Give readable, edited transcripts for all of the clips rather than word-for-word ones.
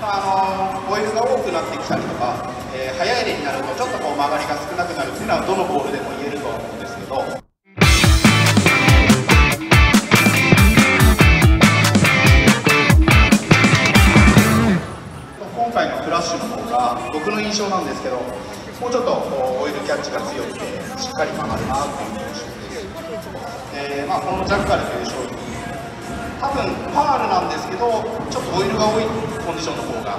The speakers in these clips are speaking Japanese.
ボイルが多くなってきたりとか、速いレーンになるとちょっとこう曲がりが少なくなるっていうのはどのボールでも言えるとは思うんですけど、今回のフラッシュの方が僕の印象なんですけど、もうちょっとこうオイルキャッチが強くてしっかり曲がるなという印象です。このジャッカルという商品、多分パールなんですけど、ちょっとオイルが多いコンディションの方が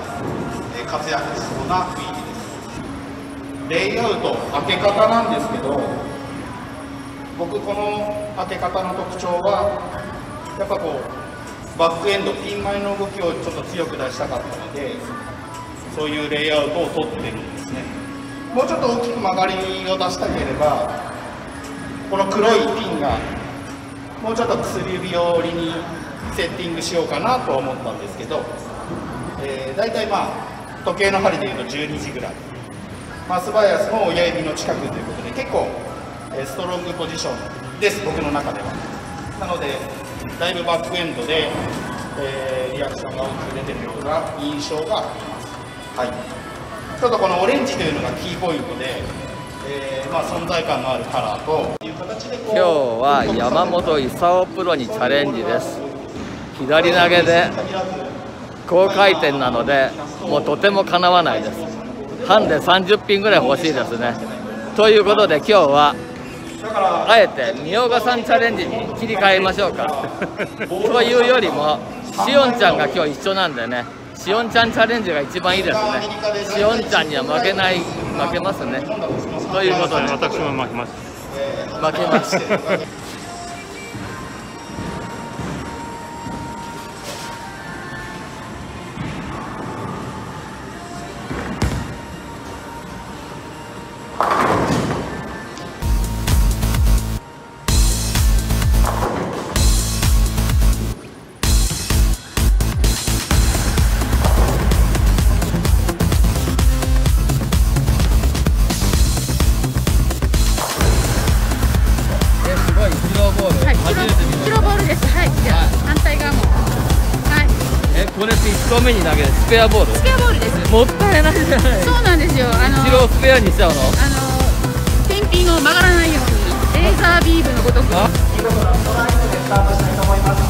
活躍しそうな雰囲気です。レイアウト、開け方なんですけど、僕この開け方の特徴はやっぱこうバックエンド、ピン前の動きをちょっと強く出したかったので、そういうレイアウトを取ってるんですね。もうちょっと大きく曲がりを出したければ、この黒いピンがもうちょっと薬指寄りにセッティングしようかなと思ったんですけど、大体時計の針でいうと12時ぐらい、マスバイアスの親指の近くということで、結構ストロングポジションです、僕の中では。なのでだいぶバックエンドで、リアクションが大きく出てるような印象があります。ちょっとこのオレンジというのがキーポイントで、存在感のあるカラーと。今日は山本功プロにチャレンジです。左投げで高回転なので、もうとてもかなわないです。ハンデ30ピンぐらい欲しいですね。ということで今日はあえて三岡さんチャレンジに切り替えましょうかというよりも、しおんちゃんが今日一緒なんでね、しおんちゃんチャレンジが一番いいですね。しおんちゃんには負けますね。ということで私も負けます。負けまして目に投げるスペアボール。スペアボールです。もったいないじゃない。そうなんですよ。一郎スペアにしちゃうの。天品を曲がらないようにレーザービームのごとく。見事なトライでスタートしたいと思います。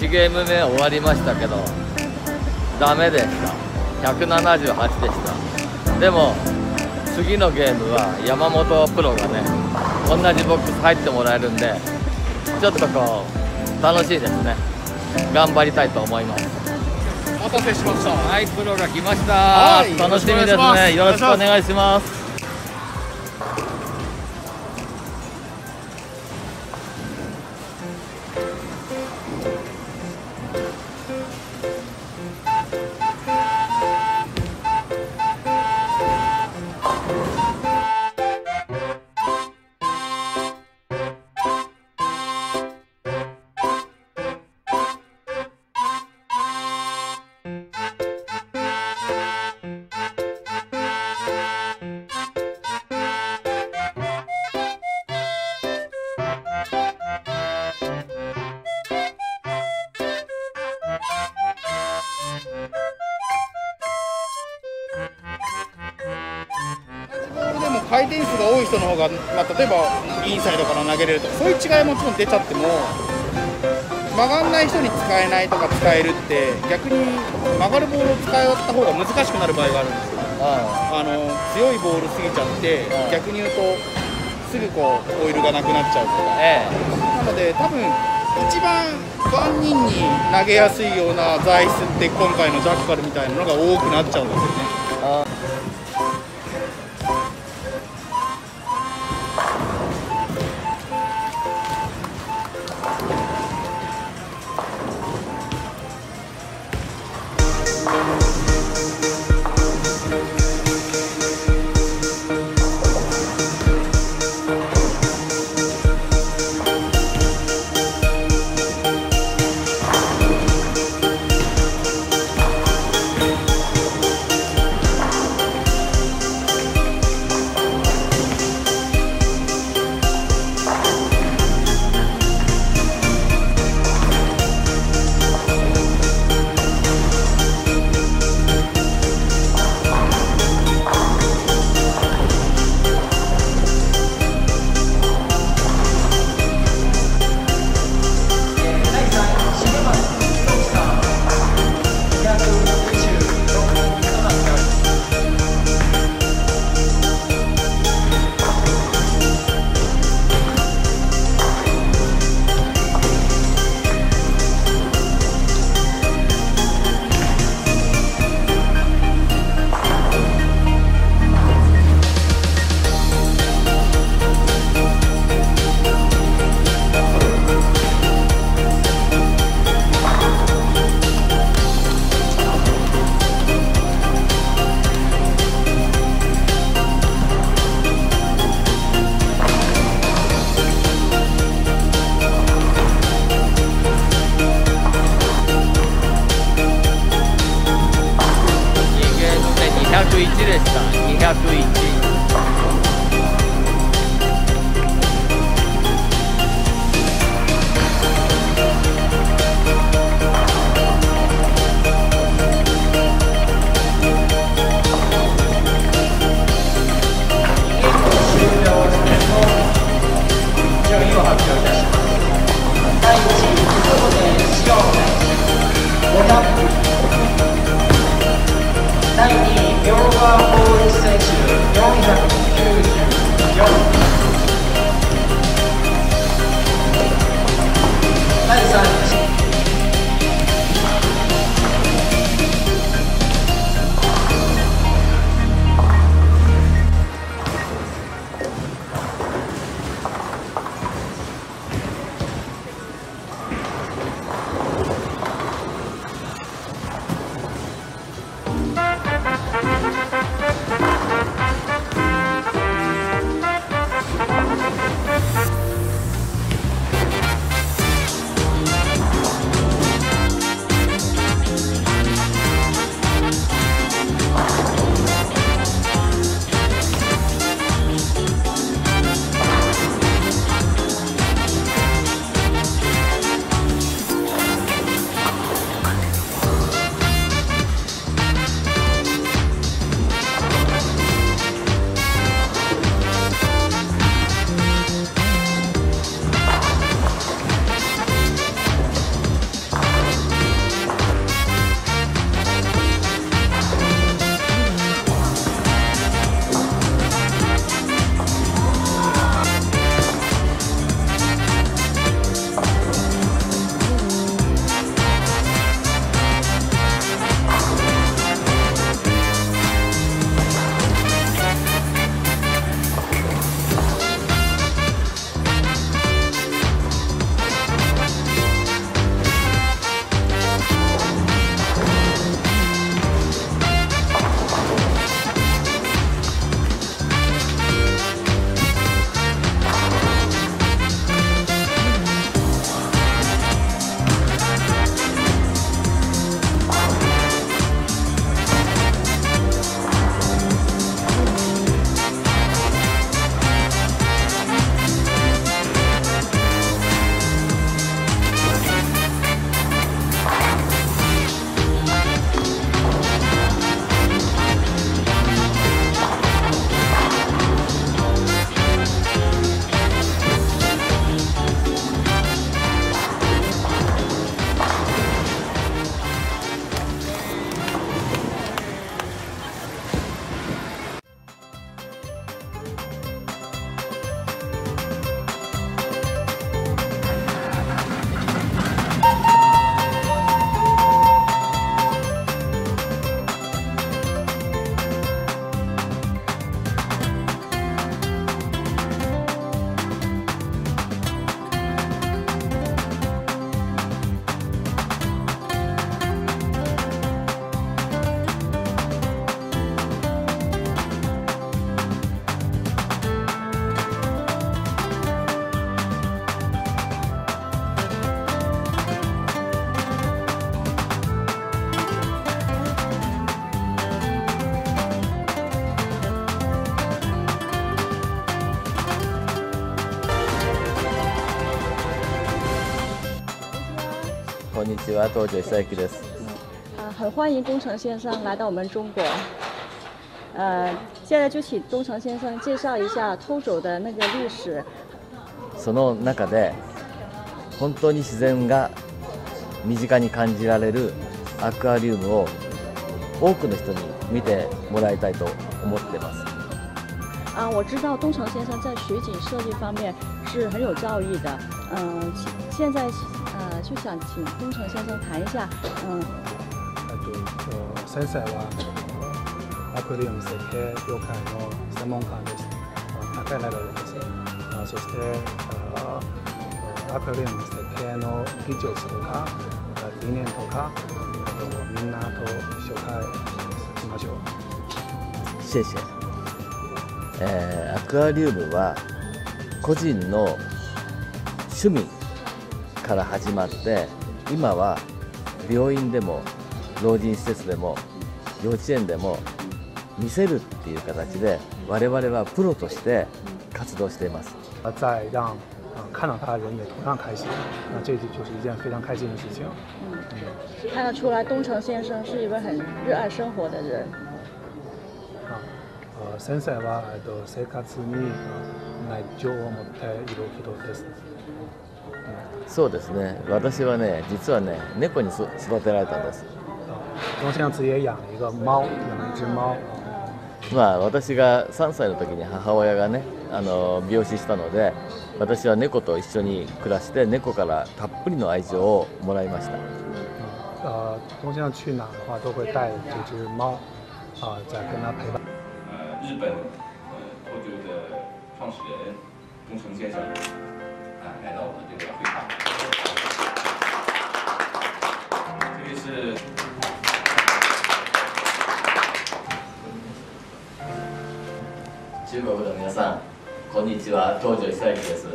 1ゲーム目終わりましたけど、ダメでした。178でした。でも次のゲームは山本プロがね、同じボックス入ってもらえるんで、ちょっとこう楽しいですね。頑張りたいと思います。お待たせしました。はい、プロが来ました。楽しみですね。よろしくお願いします。回転数が多い人の方が、まあ、例えばインサイドから投げれるとか、そういう違いもちろん出ちゃっても、曲がんない人に使えないとか使えるって、逆に曲がるボールを使った方が難しくなる場合があるんですよ。強いボールすぎちゃって、逆に言うとすぐこうオイルがなくなっちゃうとか、なので多分一番万人に投げやすいような材質って今回のジャッカルみたいなのが多くなっちゃうんですよね。201でした。201。第2位、明和光一選手409こんにちは、東條久幸です。很欢迎东城先生来到我们中国。现在就请东城先生介绍一下東條的那个历史。その中で本当に自然が身近に感じられるアクアリウムを多くの人に見てもらいたいと思ってます。我知道东城先生在水景设计方面是很有造诣的。现在就想请东城先生谈一下。先生はアクアリウム設計業界の専門家です。高いレベルです。そしてアクアリウム設計の技術とか理念とかみんなと紹介しましょう。谢谢。アクアリウムは個人の趣味から始まって、今は病院でも老人施設でも幼稚園でも見せるっていう形で我々はプロとして活動しています。在让看到他人也同样开心，那这就是一件非常开心的事情。看得出来，东城先生是一位很热爱生活的人。先生は生活に内情を持っている人です。そうですね。私はね、実はね、猫に育てられたんです。東先生也养了一个猫，一只猫。まあ私が3歳の時に母親がね、病死したので、私は猫と一緒に暮らして猫からたっぷりの愛情をもらいました。東先生去哪的话都会带这只猫，在跟他陪伴。日本東條的创始人東城先生来到我们这个会场，这位是中国の皆さん、こんにちは、東條久幸です。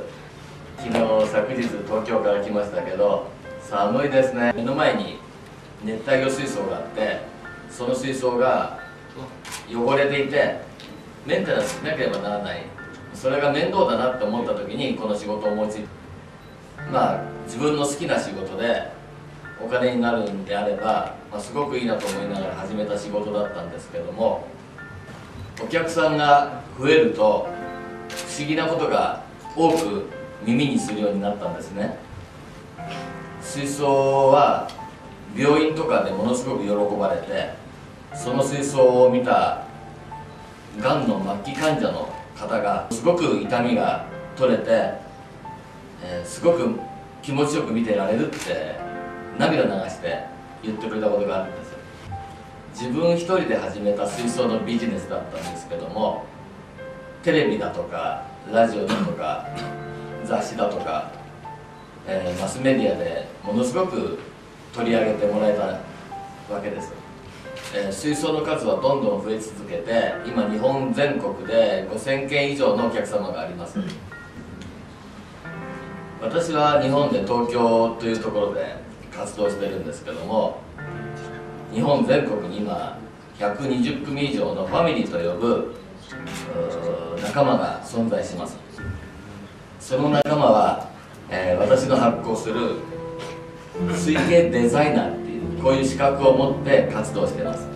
昨日、昨日東京から来ましたけど、寒いですね。目の前に熱帯魚水槽があって、その水槽が汚れていてメンテナンスしなければならない、それが面倒だなと思った時にこの仕事を思いついて、まあ自分の好きな仕事でお金になるんであれば、すごくいいなと思いながら始めた仕事だったんですけども、お客さんが増えると不思議なことが多く耳にするようになったんですね。水槽は病院とかでものすごく喜ばれて、その水槽を見たがんの末期患者の方がすごく痛みが取れて、すごく気持ちよく見てられるって涙流して言ってくれたことがあるんですよ。自分一人で始めた水槽のビジネスだったんですけども、テレビだとかラジオだとか雑誌だとか、マスメディアでものすごく取り上げてもらえたわけです。水槽の数はどんどん増え続けて、今日本全国で5000件以上のお客様があります。私は日本で東京というところで活動してるんですけども、日本全国に今120組以上のファミリーと呼ぶ仲間が存在します。その仲間は、私の発行する水系デザイナー、こういう資格を持って活動しています。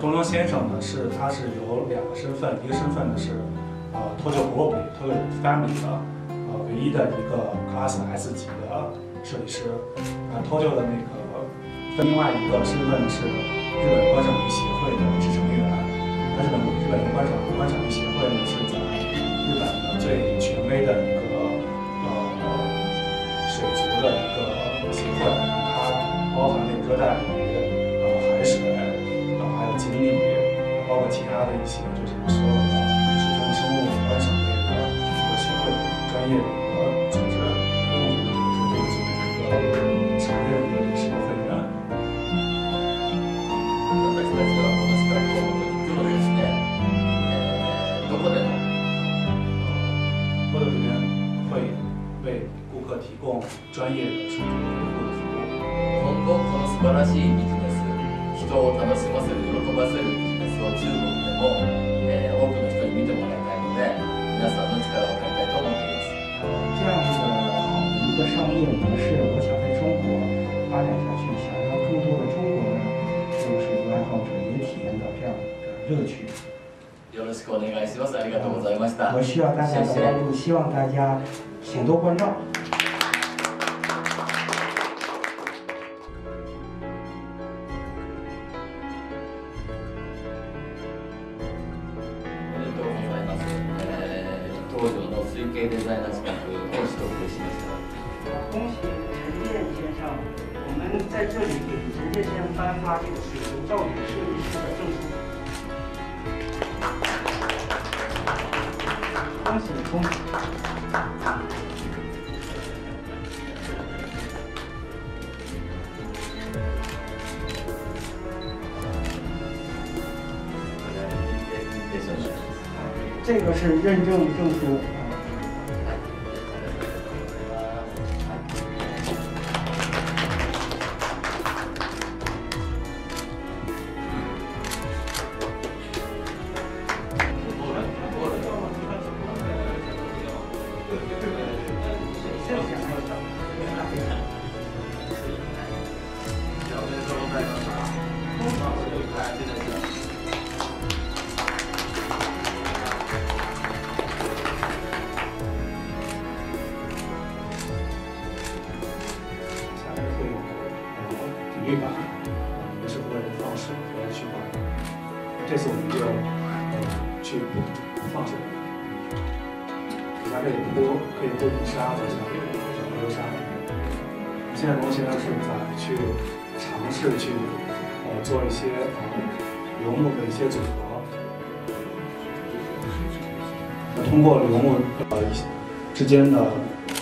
東條先生呢是，他是有两个身份，一个身份呢是東條 Group、東條 Family 的唯一的一个 Class S 级的设计师。東條的那个另外一个身份呢是日本观赏鱼协会的执行员。但是呢，日本观赏鱼协会呢是在日本的最权威的一个水族的一个协会，它包含热带鱼、海水，还有锦鲤，包括其他的一些就是所有的水生生物观赏类的一个协会专业的一个组织，是这个组织一个常任理事会员。私たちはこの資格を持ってプロですね。どこでも。工作人员会为顾客提供专业的水族服务。今後この素晴らしいビジネス、人を楽しませる、喜ばせるビジネスを中国でも、多くの人に見てもらいたいので、皆さんの力を借りたいと思っています。这样子的一个商业模式，我想在中国二发展下去，想让更多的中国的自由水族爱好者也体验到这样的乐趣。よろしくお願いします。ありがとうございました。我需要大家的关注，希望大家请多关照。東条の水系デザイナー資格を取得しました。恭喜陈建先生，我们在这里给陈建先生颁发这个水族造景设计师的证书。恭喜恭喜！这个是认证证书。体育馆也是为了放手来去玩，这次我们就去放手。咱这里可以播鱼虾子、流沙。现在我们现在是在去尝试去做一些流木的一些组合，通过流木之间的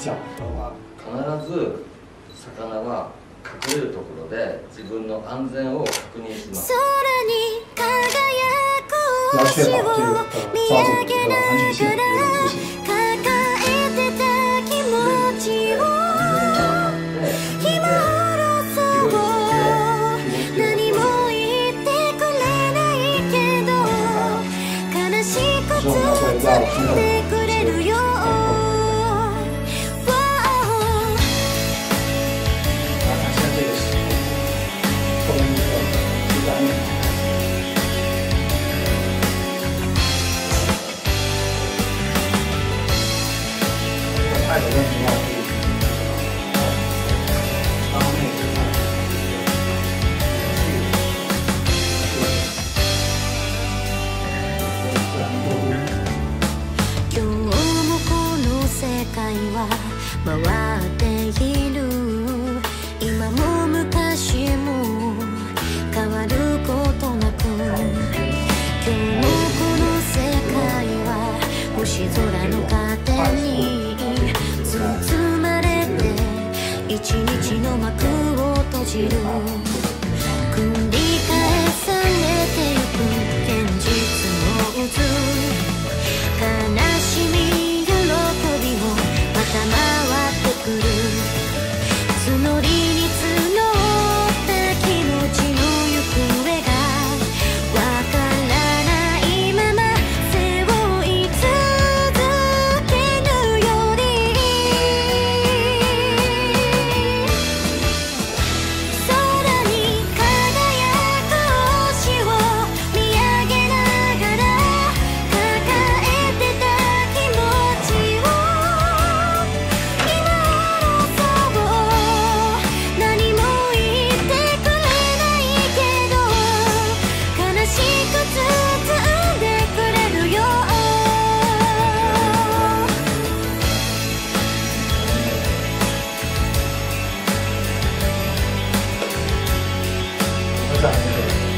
角度啊，必ず魚は。隠れるところで自分の安全を確認します。要确保这个造景的一个安全性，还有问题吗？一日の幕を閉じる。繰り返されてゆく現実の渦。悲しみ喜びをまた回ってくる。募りに募った気持ちの行方がわからないまま背負い続けるより。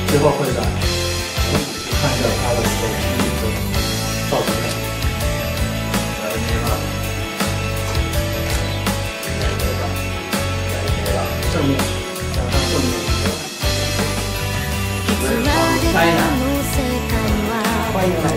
最后会在看一下他的造型。正面，正面。欢迎来到。